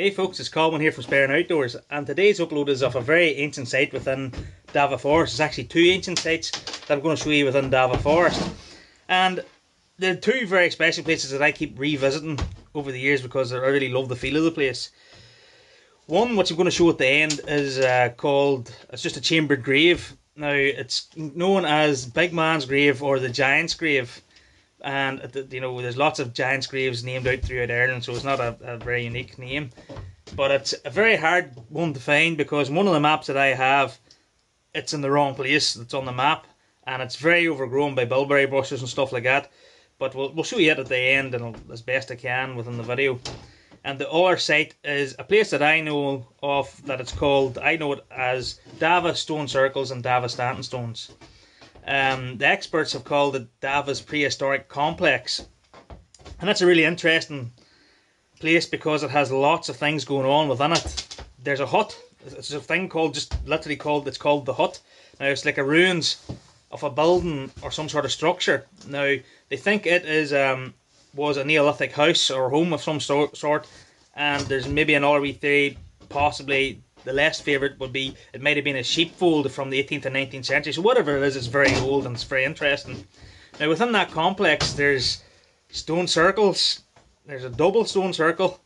Hey folks, it's Colman here from Sperrin Outdoors, and today's upload is of a very ancient site within Davagh Forest. It's actually two ancient sites that I'm going to show you within Davagh Forest, and they're two very special places that I keep revisiting over the years because I really love the feel of the place. One which I'm going to show at the end is called, it's just a chambered grave. Now it's known as Big Man's Grave or the Giant's Grave, and you know there's lots of giants' graves named out throughout Ireland, so it's not a very unique name, but it's a very hard one to find because one of the maps that I have, it's in the wrong place. It's on the map and it's very overgrown by bilberry bushes and stuff like that, but we'll show you it at the end and as best I can within the video. And the other site is a place that I know of that it's called, I know it as Davagh Stone Circles and Davagh Standing Stones. The experts have called it Davagh Prehistoric Complex, and that's a really interesting place because it has lots of things going on within it. There's a hut, it's a thing called, just literally called, it's called the hut. Now it's like a ruins of a building or some sort of structure. Now they think it is was a Neolithic house or home of some sort, and there's maybe another wee theory, possibly the less favourite would be it might have been a sheepfold from the 18th and 19th century. So whatever it is, it's very old and it's very interesting. Now within that complex there's stone circles, there's a double stone circle,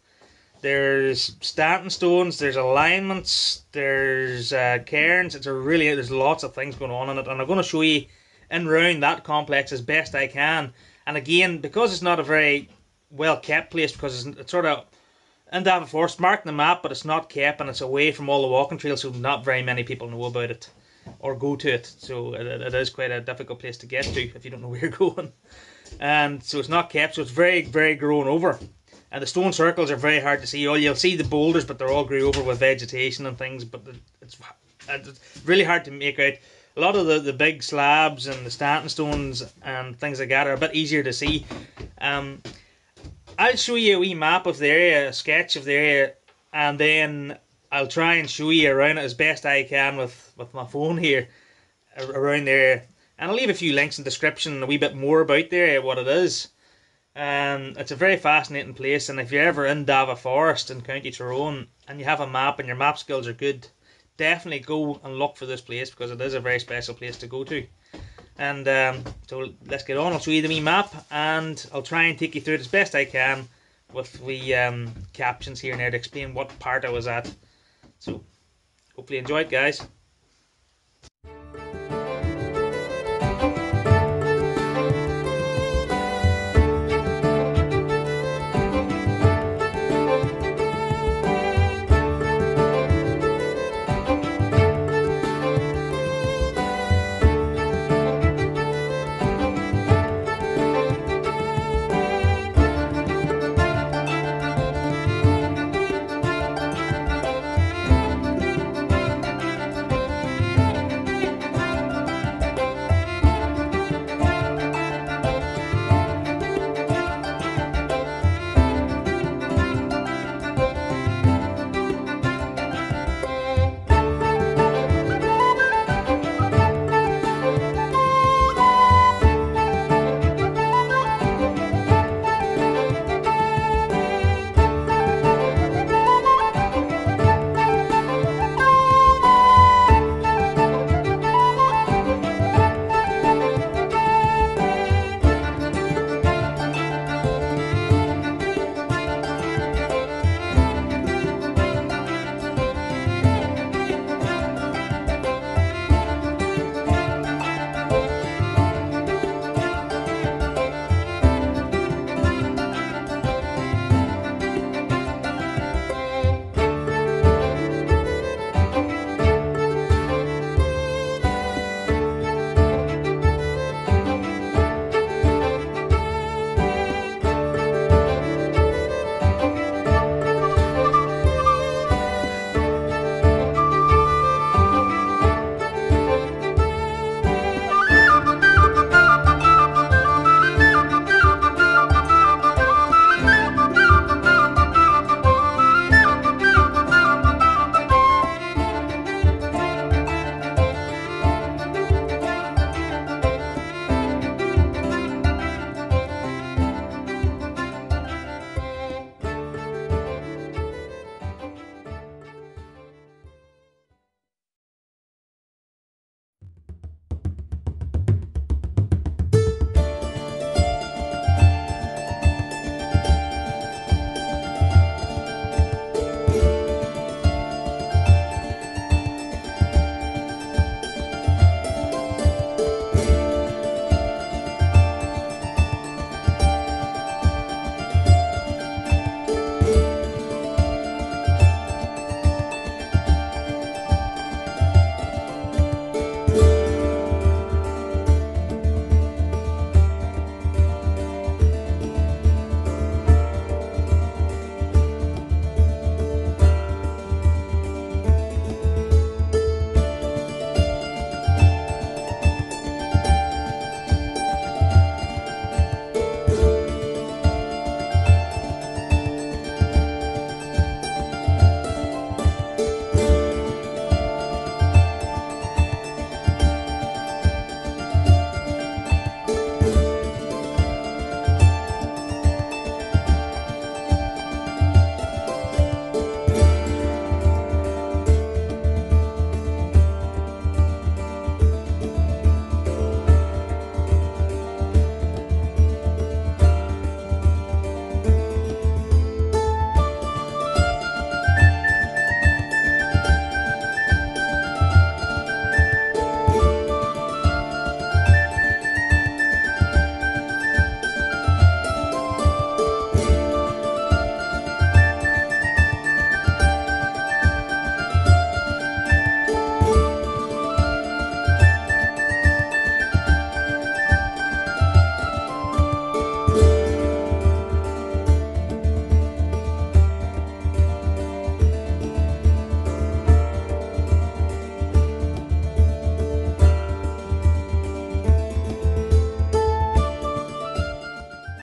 there's standing stones, there's alignments, there's cairns. There's lots of things going on in it, and I'm going to show you in round that complex as best I can. And again, because it's not a very well kept place, because it's sort of in Davagh Forest, marked on the map, but it's not kept and it's away from all the walking trails, so not very many people know about it or go to it. So it is quite a difficult place to get to if you don't know where you're going. And so it's not kept, so it's very, very grown over. And the stone circles are very hard to see. You'll see the boulders, but they're all grown over with vegetation and things, but it's really hard to make out. A lot of the big slabs and the standing stones and things like that are a bit easier to see. I'll show you a wee map of the area, a sketch of the area, and then I'll try and show you around it as best I can with my phone here, around the area. And I'll leave a few links in the description, a wee bit more about the area, what it is. It's a very fascinating place, and if you're ever in Davagh Forest in County Tyrone and you have a map and your map skills are good, definitely go and look for this place because it is a very special place to go to. And so let's get on. I'll show you the wee map and I'll try and take you through it as best I can with wee captions here and there to explain what part I was at. So hopefully you enjoy it, guys.